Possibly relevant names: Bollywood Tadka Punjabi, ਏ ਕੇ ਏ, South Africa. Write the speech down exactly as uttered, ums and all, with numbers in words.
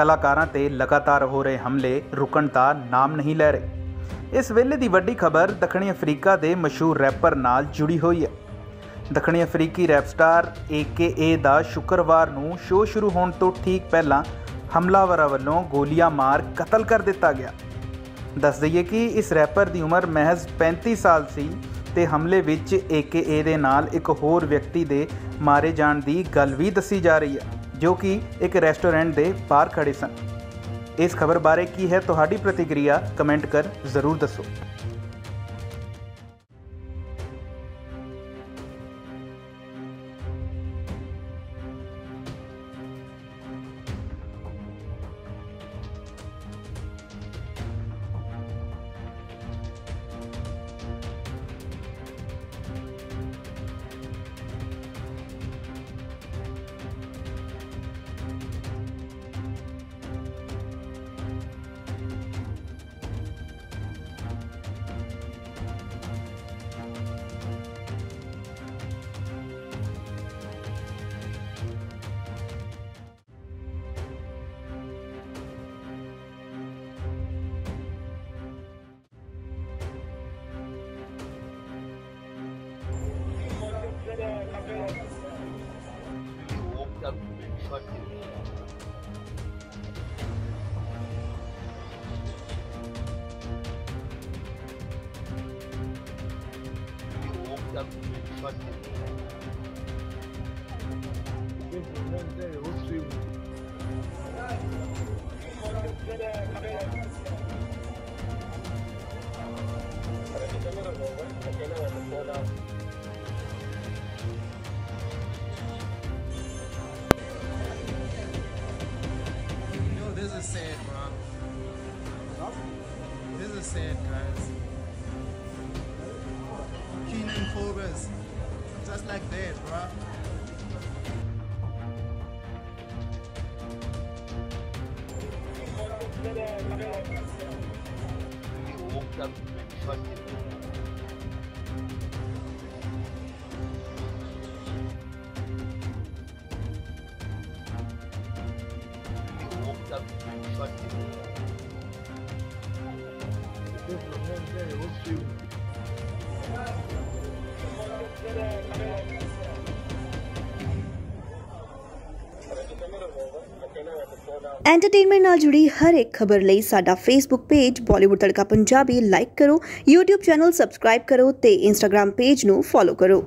ਕਲਾਕਾਰਾਂ ਤੇ ਲਗਾਤਾਰ ਹੋ ਰਹੇ ਹਮਲੇ ਰੁਕਣ ਦਾ ਨਾਮ ਨਹੀਂ ਲੈ ਰਹੇ। ਇਸ ਵੇਲੇ ਦੀ ਵੱਡੀ ਖਬਰ ਦੱਖਣੀ ਅਫਰੀਕਾ ਦੇ ਮਸ਼ਹੂਰ ਰੈਪਰ ਨਾਲ ਜੁੜੀ ਹੋਈ ਹੈ। ਦੱਖਣੀ ਅਫਰੀਕੀ ਰੈਪ ਸਟਾਰ ਏ ਕੇ ਏ ਦਾ ਸ਼ੁੱਕਰਵਾਰ ਨੂੰ ਸ਼ੋਅ ਸ਼ੁਰੂ ਹੋਣ ਤੋਂ ਠੀਕ ਪਹਿਲਾਂ ਹਮਲਾਵਰਾਂ ਵੱਲੋਂ ਗੋਲੀਆਂ ਮਾਰ ਕਤਲ ਕਰ ਦਿੱਤਾ ਗਿਆ। ਦੱਸ ਦਈਏ ਕਿ ਇਸ ਰੈਪਰ ਦੀ ਉਮਰ ਮਹਿਜ਼ ਪੈਂਤੀ ਸਾਲ ਸੀ ਤੇ ਹਮਲੇ ਵਿੱਚ ਏ ਕੇ ਏ ਦੇ ਨਾਲ ਇੱਕ ਹੋਰ ਵਿਅਕਤੀ ਦੇ ਮਾਰੇ ਜਾਣ ਦੀ ਗੱਲ ਵੀ ਦੱਸੀ ਜਾ ਰਹੀ ਹੈ, जो कि एक रेस्टोरेंट के बाहर खड़े सन। इस खबर बारे की है तुम्हारी प्रतिक्रिया, कमेंट कर जरूर दसो। This is sad, bro. This is sad, guys. Killing foreigners, just like that, bro. You walked up fucking. Entertainment नाल जुड़ी हर एक खबर लई साडा Facebook page Bollywood Tadka Punjabi like करो, यूट्यूब चैनल सबसक्राइब करो ते इंस्टाग्राम पेज नू फॉलो करो।